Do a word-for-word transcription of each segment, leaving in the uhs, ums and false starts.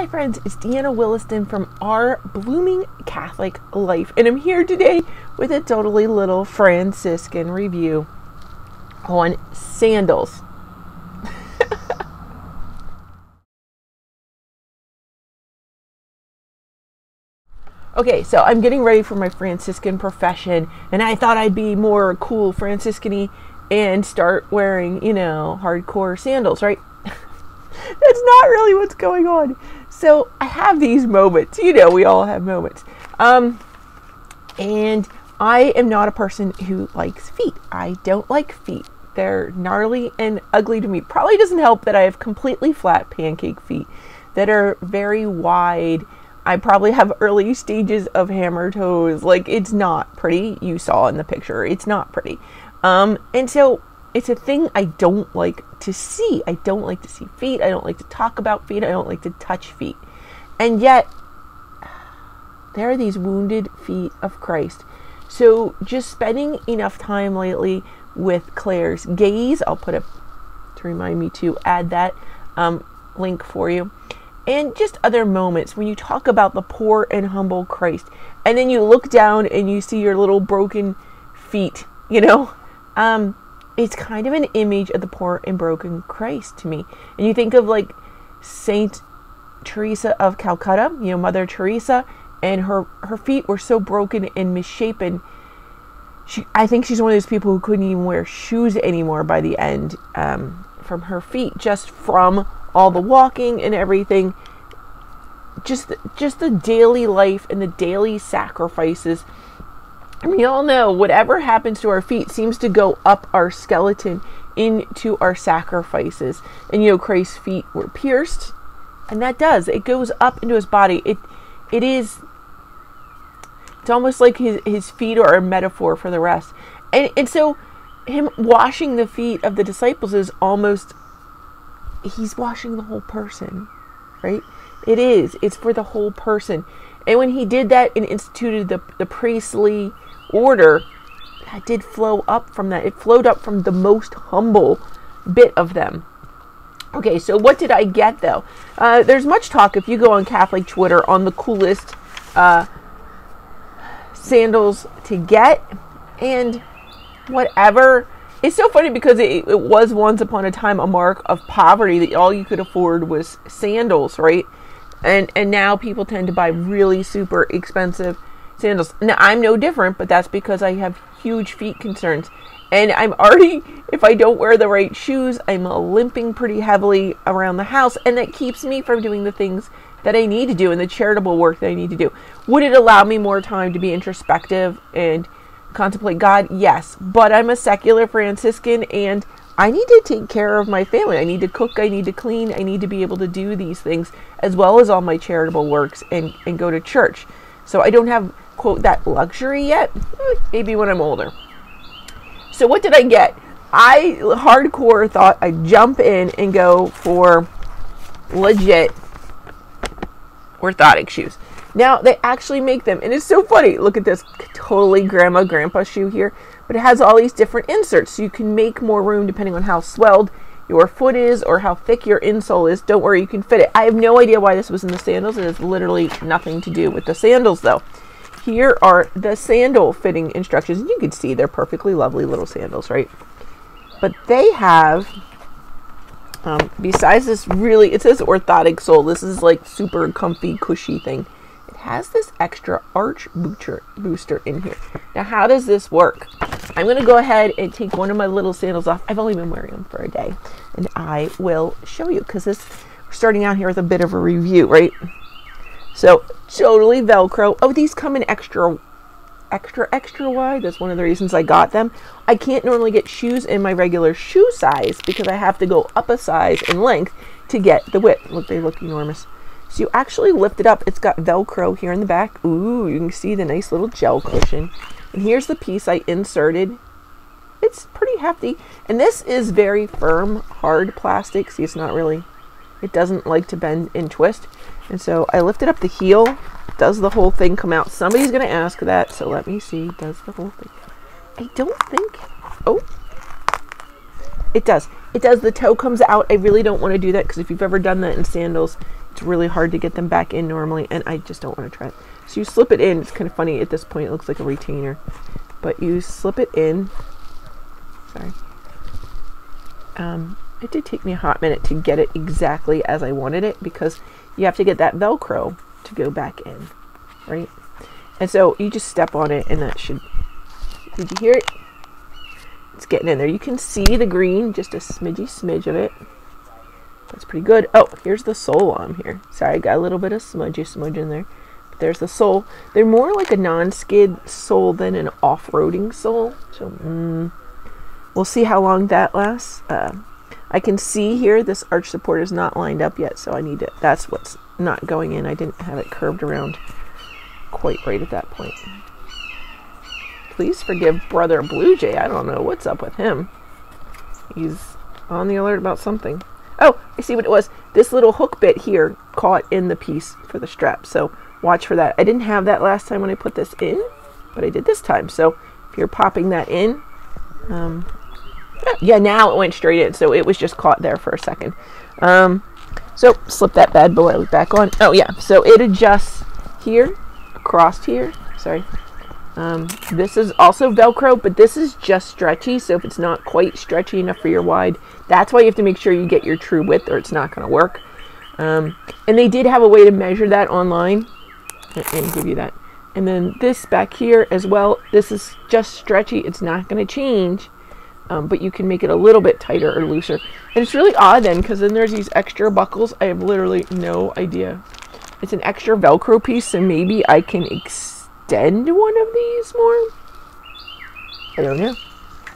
Hi friends, it's Deanna Williston from Our Blooming Catholic Life, and I'm here today with a totally little Franciscan review on sandals. Okay, so I'm getting ready for my Franciscan profession, and I thought I'd be more cool Franciscan-y and start wearing, you know, hardcore sandals, right? That's not really what's going on. So I have these moments, you know, we all have moments. Um, and I am not a person who likes feet. I don't like feet. They're gnarly and ugly to me. Probably doesn't help that I have completely flat pancake feet that are very wide. I probably have early stages of hammer toes. Like, it's not pretty. You saw in the picture, it's not pretty. Um, and so it's a thing I don't like to see. I don't like to see feet. I don't like to talk about feet. I don't like to touch feet. And yet, there are these wounded feet of Christ. So just spending enough time lately with Claire's Gaze, I'll put up to remind me to add that um, link for you. And just other moments when you talk about the poor and humble Christ. And then you look down and you see your little broken feet, you know? Um... It's kind of an image of the poor and broken Christ to me. And you think of like Saint Teresa of Calcutta, you know, Mother Teresa, and her, her feet were so broken and misshapen. She, I think she's one of those people who couldn't even wear shoes anymore by the end um, from her feet, just from all the walking and everything. Just, just the daily life and the daily sacrifices. And we all know whatever happens to our feet seems to go up our skeleton into our sacrifices. And you know, Christ's feet were pierced, and that does. It goes up into his body. It, it is, it's almost like his, his feet are a metaphor for the rest. And, and so him washing the feet of the disciples is almost, he's washing the whole person, right? It is. It's for the whole person. And when he did that and instituted the, the priestly order, that did flow up from that. It flowed up from the most humble bit of them. Okay, so what did I get, though? Uh, there's much talk, if you go on Catholic Twitter, on the coolest uh, sandals to get and whatever. It's so funny because it, it was once upon a time a mark of poverty that all you could afford was sandals, right? And and now people tend to buy really super expensive sandals. Now, I'm no different, but that's because I have huge feet concerns. And I'm already, if I don't wear the right shoes, I'm limping pretty heavily around the house. And that keeps me from doing the things that I need to do and the charitable work that I need to do. Would it allow me more time to be introspective and contemplate God? Yes. But I'm a secular Franciscan, and I need to take care of my family. I need to cook. I need to clean. I need to be able to do these things as well as all my charitable works and, and go to church. So I don't have, quote, that luxury yet. Maybe when I'm older. So what did I get? I hardcore thought I'd jump in and go for legit orthotic shoes. Now, they actually make them. And it's so funny. Look at this totally grandma, grandpa shoe here. But it has all these different inserts, so you can make more room depending on how swelled your foot is or how thick your insole is. Don't worry, you can fit it. I have no idea why this was in the sandals. It has literally nothing to do with the sandals, though. Here are the sandal fitting instructions. You can see they're perfectly lovely little sandals, right? But they have, um, besides this really, it says orthotic sole. This is like super comfy, cushy thing. It has this extra arch booster, booster in here. Now, how does this work? I'm going to go ahead and take one of my little sandals off. I've only been wearing them for a day, and I will show you because this, we're starting out here with a bit of a review, right? So totally Velcro. Oh, these come in extra, extra, extra wide. That's one of the reasons I got them. I can't normally get shoes in my regular shoe size because I have to go up a size in length to get the width. Look, they look enormous. So you actually lift it up. It's got Velcro here in the back. Ooh, you can see the nice little gel cushion. And here's the piece I inserted. It's pretty hefty. And this is very firm, hard plastic. See, it's not really, it doesn't like to bend and twist. And so I lifted up the heel. Does the whole thing come out? Somebody's going to ask that. So let me see. Does the whole thing? I don't think, oh, it does. It does. The toe comes out. I really don't want to do that because if you've ever done that in sandals, It's really hard to get them back in normally, and I just don't want to try it. So you slip it in. It's kind of funny at this point. It looks like a retainer. But you slip it in. Sorry. Um, it did take me a hot minute to get it exactly as I wanted it, because you have to get that Velcro to go back in, right? And so you just step on it, and that should... Did you hear it? It's getting in there. You can see the green, just a smidgy smidge of it. That's pretty good. Oh, here's the sole on here. Sorry, I got a little bit of smudgy smudge in there. But there's the sole. They're more like a non-skid sole than an off-roading sole. So, mm, we'll see how long that lasts. Uh, I can see here this arch support is not lined up yet, so I need to... That's what's not going in. I didn't have it curved around quite right at that point. Please forgive Brother Blue Jay. I don't know what's up with him. He's on the alert about something. Oh, I see what it was. This little hook bit here caught in the piece for the strap, so watch for that. I didn't have that last time when I put this in, but I did this time. So if you're popping that in, um, yeah, now it went straight in, so it was just caught there for a second. Um, so slip that bad boy back on. Oh, yeah, so it adjusts here, across here. Sorry. Um, this is also Velcro, but this is just stretchy, so if it's not quite stretchy enough for your wide, that's why you have to make sure you get your true width or it's not going to work. Um, and they did have a way to measure that online and give you that. And then this back here as well, this is just stretchy. It's not going to change, um, but you can make it a little bit tighter or looser. And it's really odd then, because then there's these extra buckles. I have literally no idea. It's an extra Velcro piece, so maybe I can extend extend one of these more? I don't know.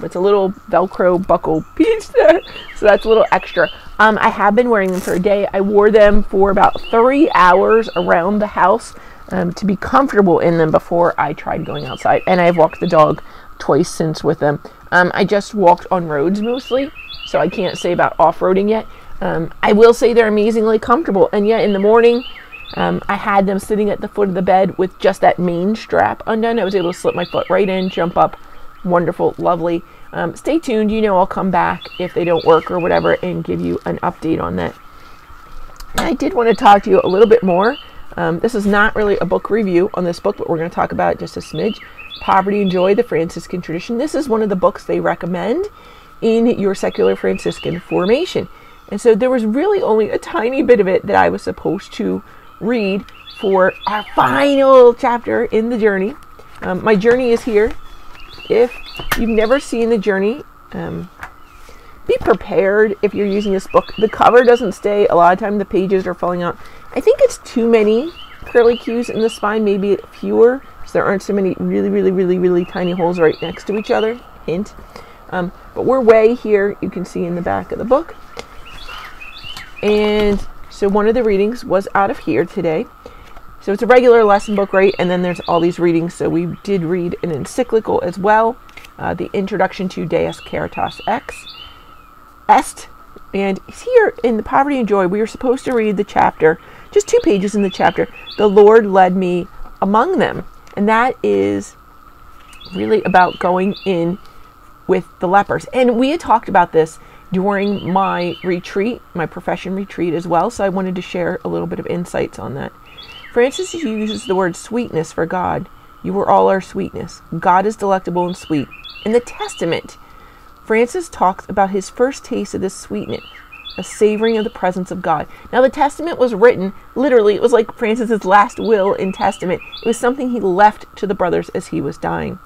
It's a little Velcro buckle piece there. So that's a little extra. Um, I have been wearing them for a day. I wore them for about three hours around the house um, to be comfortable in them before I tried going outside. And I've walked the dog twice since with them. Um, I just walked on roads mostly, so I can't say about off-roading yet. Um, I will say they're amazingly comfortable. And yeah, in the morning, Um, I had them sitting at the foot of the bed with just that main strap undone. I was able to slip my foot right in, jump up. Wonderful, lovely. Um, stay tuned. You know I'll come back if they don't work or whatever and give you an update on that. And I did want to talk to you a little bit more. Um, this is not really a book review on this book, but we're going to talk about it just a smidge. Poverty and Joy, the Franciscan Tradition. This is one of the books they recommend in your secular Franciscan formation. And so there was really only a tiny bit of it that I was supposed to read for our final chapter in the journey. Um, my journey is here. If you've never seen the journey, um, be prepared if you're using this book. The cover doesn't stay. A lot of time the pages are falling out. I think it's too many curlicues in the spine, maybe fewer, so there aren't so many really, really, really, really tiny holes right next to each other. Hint. Um, but we're way here. You can see in the back of the book. And so one of the readings was out of here today. So it's a regular lesson book, right? And then there's all these readings. So we did read an encyclical as well, uh, the introduction to Deus Caritas Est. And here in the Poverty and Joy, we were supposed to read the chapter, just two pages in the chapter, The Lord Led Me Among Them. And that is really about going in with the lepers. And we had talked about this during my retreat, my profession retreat as well, so I wanted to share a little bit of insights on that. Francis uses the word sweetness for God. You are all our sweetness. God is delectable and sweet. In the Testament, Francis talks about his first taste of this sweetness, a savoring of the presence of God. Now, the Testament was written, literally, it was like Francis's last will in Testament. It was something he left to the brothers as he was dying.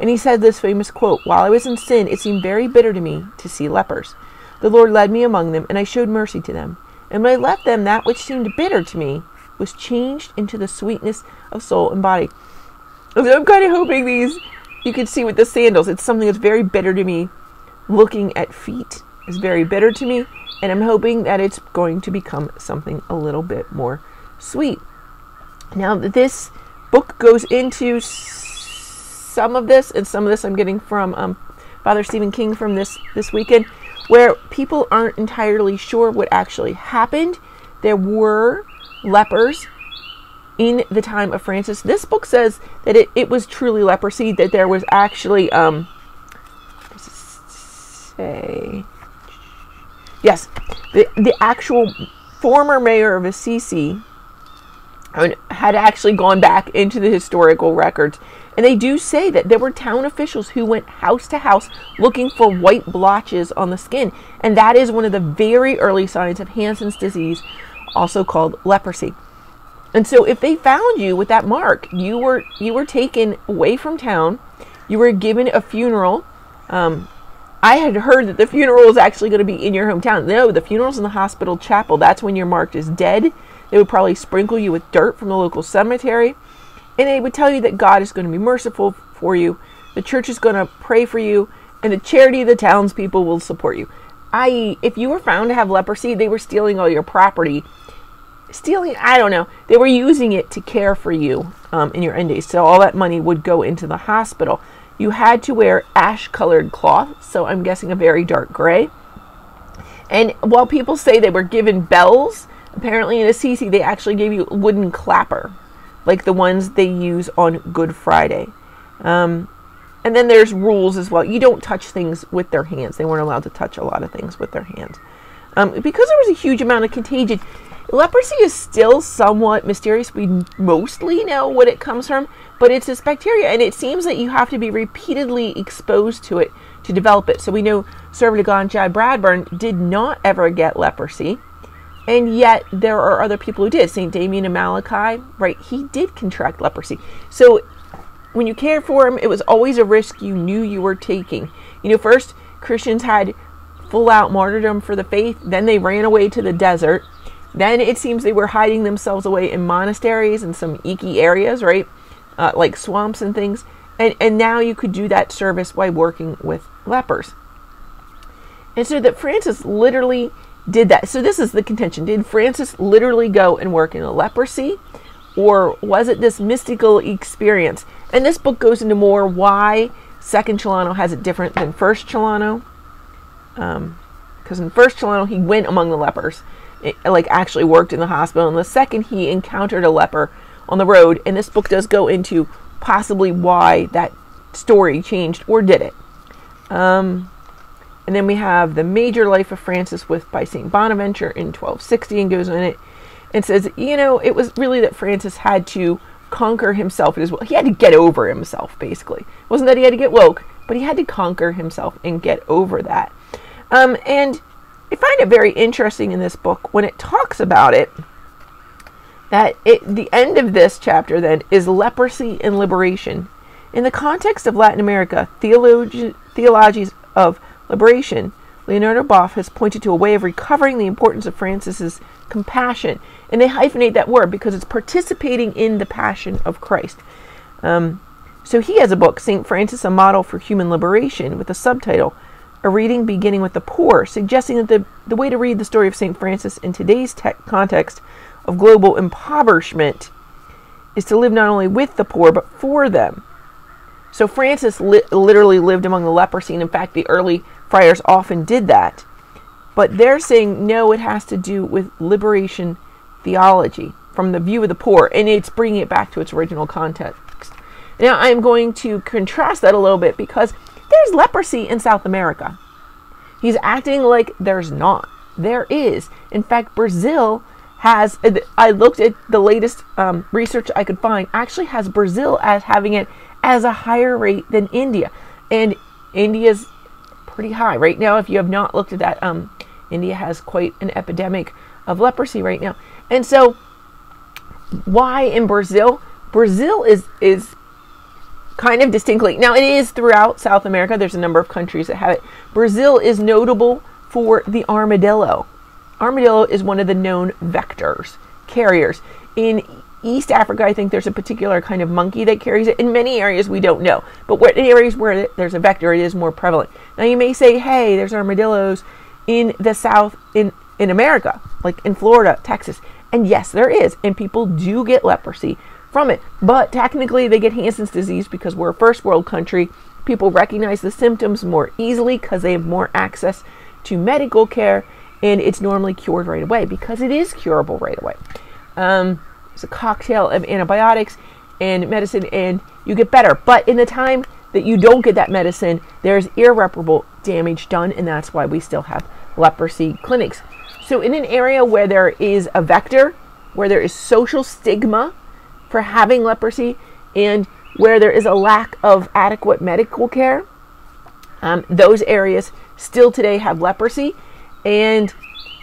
And he said this famous quote, "While I was in sin, it seemed very bitter to me to see lepers. The Lord led me among them, and I showed mercy to them. And when I left them, that which seemed bitter to me was changed into the sweetness of soul and body." So I'm kind of hoping these, you can see with the sandals, it's something that's very bitter to me. Looking at feet is very bitter to me, and I'm hoping that it's going to become something a little bit more sweet. Now, this book goes into some of this, and some of this I'm getting from um, Father Stephen King from this, this weekend, where people aren't entirely sure what actually happened. There were lepers in the time of Francis. This book says that it, it was truly leprosy, that there was actually, um, does it say, yes, the, the actual former mayor of Assisi had actually gone back into the historical records, and they do say that there were town officials who went house to house looking for white blotches on the skin, and that is one of the very early signs of Hansen's disease, also called leprosy. And so if they found you with that mark, you were you were taken away from town, you were given a funeral. um I had heard that the funeral is actually going to be in your hometown. No, the funeral's in the hospital chapel. That's when you're marked as dead. They would probably sprinkle you with dirt from the local cemetery. And they would tell you that God is going to be merciful for you. The church is going to pray for you. And the charity of the townspeople will support you. that is, if you were found to have leprosy, they were stealing all your property. Stealing, I don't know. They were using it to care for you um, in your end days. So all that money would go into the hospital. You had to wear ash-colored cloth, so I'm guessing a very dark gray. And while people say they were given bells, apparently in Assisi they actually gave you a wooden clapper, like the ones they use on Good Friday. Um, and then there's rules as well. You don't touch things with their hands. They weren't allowed to touch a lot of things with their hands. Um, because there was a huge amount of contagion, leprosy is still somewhat mysterious. We mostly know what it comes from, but it's this bacteria, and it seems that you have to be repeatedly exposed to it to develop it. So we know Servant of God John Bradburne did not ever get leprosy, and yet there are other people who did. Saint Damien of Malachi, right, he did contract leprosy. So when you cared for him, it was always a risk you knew you were taking. You know, first Christians had full-out martyrdom for the faith, then they ran away to the desert. Then it seems they were hiding themselves away in monasteries and some icky areas, right? Uh, like swamps and things. And, and now you could do that service by working with lepers. And so that Francis literally did that. So this is the contention. Did Francis literally go and work in a leprosy? Or was it this mystical experience? And this book goes into more why second Chilano has it different than first Chilano. Um, because in first Chilano, he went among the lepers. It, like actually worked in the hospital, and the second he encountered a leper on the road. And this book does go into possibly why that story changed, or did it. Um, and then we have the major life of Francis with by Saint Bonaventure in twelve sixty, and goes in it and says, you know, it was really that Francis had to conquer himself as well. He had to get over himself, basically. It wasn't that he had to get woke, but he had to conquer himself and get over that. Um, and I find it very interesting in this book when it talks about it, that it, the end of this chapter then is leprosy and liberation. In the context of Latin America, theologi theologies of liberation, Leonardo Boff has pointed to a way of recovering the importance of Francis's compassion. And they hyphenate that word because it's participating in the passion of Christ. Um, so he has a book, Saint Francis, a Model for Human Liberation, with the subtitle, A Reading Beginning with the Poor, suggesting that the, the way to read the story of Saint Francis in today's tech context of global impoverishment is to live not only with the poor, but for them. So Francis li literally lived among the leprosy, and in fact the early friars often did that. But they're saying, no, it has to do with liberation theology from the view of the poor, and it's bringing it back to its original context. Now I'm going to contrast that a little bit, because there's leprosy in South America. He's acting like there's not. There is. In fact, Brazil has, I looked at the latest um, research I could find, actually has Brazil as having it as a higher rate than India. And India's pretty high right now. If you have not looked at that, um, India has quite an epidemic of leprosy right now. And so why in Brazil? Brazil is is. kind of distinctly. Now, it is throughout South America. There's a number of countries that have it. Brazil is notable for the armadillo. Armadillo is one of the known vectors, carriers. In East Africa, I think there's a particular kind of monkey that carries it. In many areas, we don't know. But in areas where there's a vector, it is more prevalent. Now, you may say, hey, there's armadillos in the South, in, in America, like in Florida, Texas. And yes, there is. And people do get leprosy from it, but technically they get Hansen's disease because we're a first world country. People recognize the symptoms more easily because they have more access to medical care, and it's normally cured right away because it is curable right away. Um, it's a cocktail of antibiotics and medicine, and you get better. But in the time that you don't get that medicine, there's irreparable damage done, and that's why we still have leprosy clinics. So in an area where there is a vector, where there is social stigma for having leprosy, and where there is a lack of adequate medical care, um, those areas still today have leprosy. And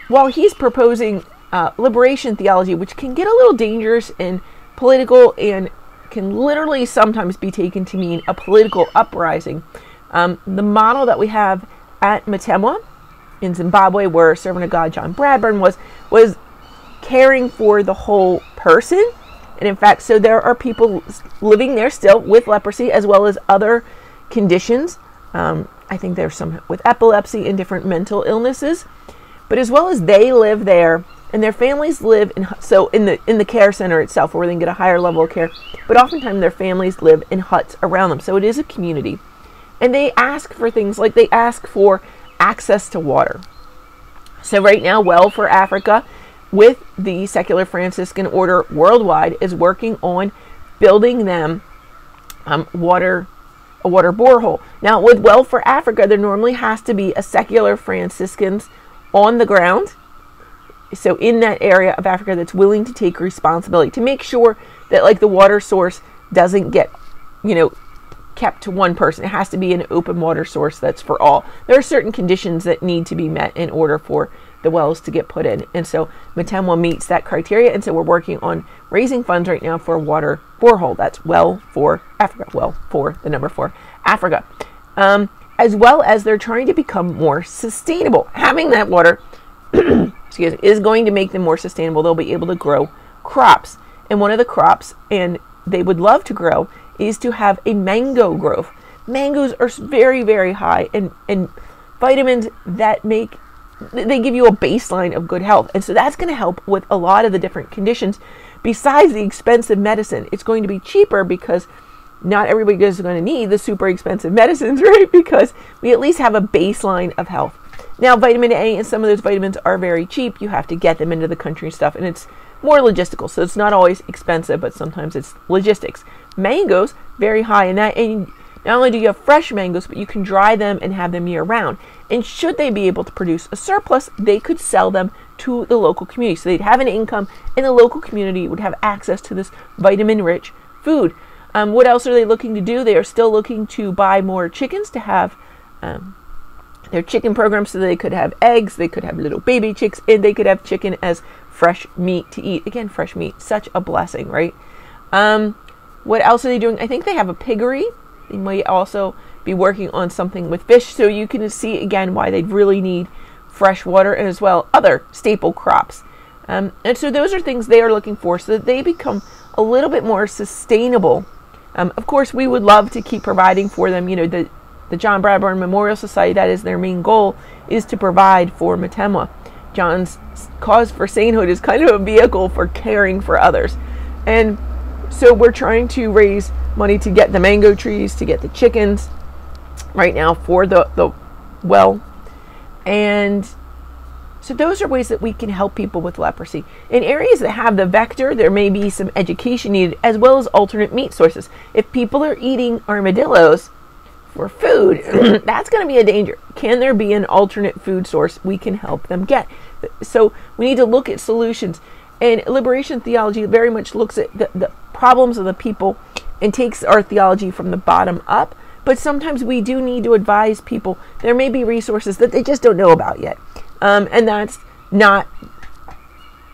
while he's proposing uh, liberation theology, which can get a little dangerous and political and can literally sometimes be taken to mean a political uprising, um, the model that we have at Mutemwa in Zimbabwe, where Servant of God John Bradburne was, was caring for the whole person. And in fact, so there are people living there still with leprosy as well as other conditions. Um, I think there's some with epilepsy and different mental illnesses, but as well as they live there and their families live in, so in the, in the care center itself where they can get a higher level of care, but oftentimes their families live in huts around them. So it is a community, and they ask for things like they ask for access to water. So right now, Well for Africa with the secular Franciscan order worldwide is working on building them um, water, a water borehole. Now with Well for Africa, there normally has to be a secular Franciscans on the ground, so in that area of Africa, that's willing to take responsibility to make sure that like the water source doesn't get, you know, kept to one person. It has to be an open water source that's for all. There are certain conditions that need to be met in order for the wells to get put in, and so Mutemwa meets that criteria, and so we're working on raising funds right now for a water borehole. That's Well for Africa, well for the number four Africa, um, as well as they're trying to become more sustainable. Having that water excuse me, is going to make them more sustainable. They'll be able to grow crops, and one of the crops and they would love to grow is to have a mango grove. Mangoes are very, very high in, in vitamins that make they give you a baseline of good health. And so that's going to help with a lot of the different conditions besides the expensive medicine. It's going to be cheaper because not everybody is going to need the super expensive medicines, right? Because we at least have a baseline of health. Now, vitamin A and some of those vitamins are very cheap. You have to get them into the country and stuff, and it's more logistical. So it's not always expensive, but sometimes it's logistics. Mangoes, very high in that, and not only do you have fresh mangoes, but you can dry them and have them year round. And should they be able to produce a surplus, they could sell them to the local community. So they'd have an income, and the local community would have access to this vitamin-rich food. Um, what else are they looking to do? They are still looking to buy more chickens to have um, their chicken program, so they could have eggs, they could have little baby chicks, and they could have chicken as fresh meat to eat. Again, fresh meat, such a blessing, right? Um, what else are they doing? I think they have a piggery. They might also be working on something with fish. So you can see again why they'd really need fresh water and as well other staple crops. Um, and so those are things they are looking for so that they become a little bit more sustainable. Um, of course, we would love to keep providing for them. You know, the, the John Bradburne Memorial Society, that is their main goal, is to provide for Mutemwa. John's cause for sainthood is kind of a vehicle for caring for others. And so we're trying to raise money to get the mango trees, to get the chickens right now for the, the well. And so those are ways that we can help people with leprosy. In areas that have the vector, there may be some education needed as well as alternate meat sources. If people are eating armadillos for food, that's going to be a danger. Can there be an alternate food source we can help them get? So we need to look at solutions. And liberation theology very much looks at the, the problems of the people and takes our theology from the bottom up. But sometimes we do need to advise people. There may be resources that they just don't know about yet. Um, and that's not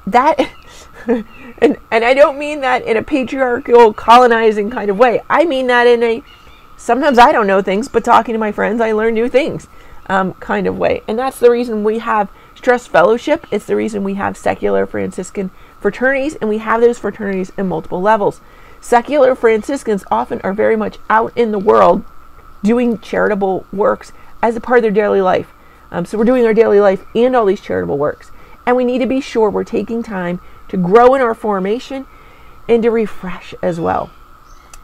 that. and, and I don't mean that in a patriarchal colonizing kind of way. I mean that in a, sometimes I don't know things, but talking to my friends, I learn new things um, kind of way. And that's the reason we have Stress Fellowship. It's the reason we have secular Franciscan fraternities, and we have those fraternities in multiple levels. Secular Franciscans often are very much out in the world doing charitable works as a part of their daily life. Um, so we're doing our daily life and all these charitable works. And we need to be sure we're taking time to grow in our formation and to refresh as well.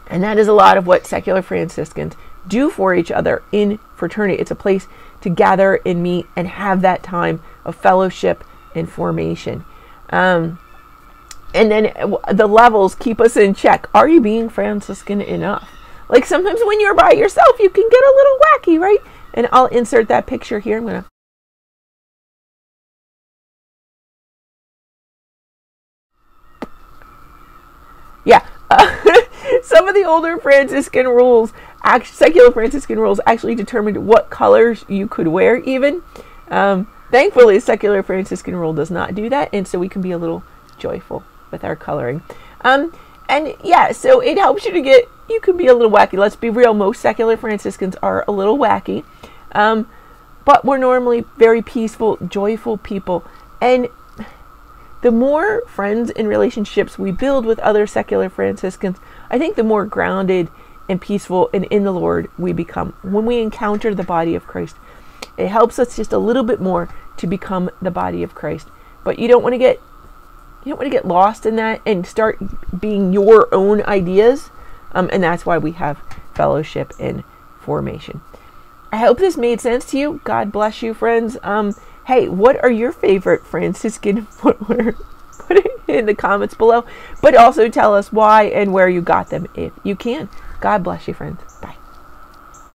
And that is a lot of what secular Franciscans do for each other in fraternity. It's a place to gather and meet and have that time of fellowship and formation. Um, and then the levels keep us in check. Are you being Franciscan enough? Like sometimes when you're by yourself, you can get a little wacky, right? And I'll insert that picture here. I'm going to some of the older Franciscan rules, actually, secular Franciscan rules, actually determined what colors you could wear even. Um, thankfully, secular Franciscan rule does not do that, and so we can be a little joyful with our coloring. Um, and yeah, so it helps you to get, you can be a little wacky. Let's be real, most secular Franciscans are a little wacky. Um, but we're normally very peaceful, joyful people. And the more friends and relationships we build with other secular Franciscans, I think the more grounded and peaceful and in the Lord we become. When we encounter the body of Christ, it helps us just a little bit more to become the body of Christ. But you don't want to get you don't want to get lost in that and start being your own ideas. Um, and that's why we have fellowship and formation. I hope this made sense to you. God bless you, friends. Um, hey, what are your favorite Franciscan footwear? Put it in the comments below. But also tell us why and where you got them if you can. God bless you, friends. Bye.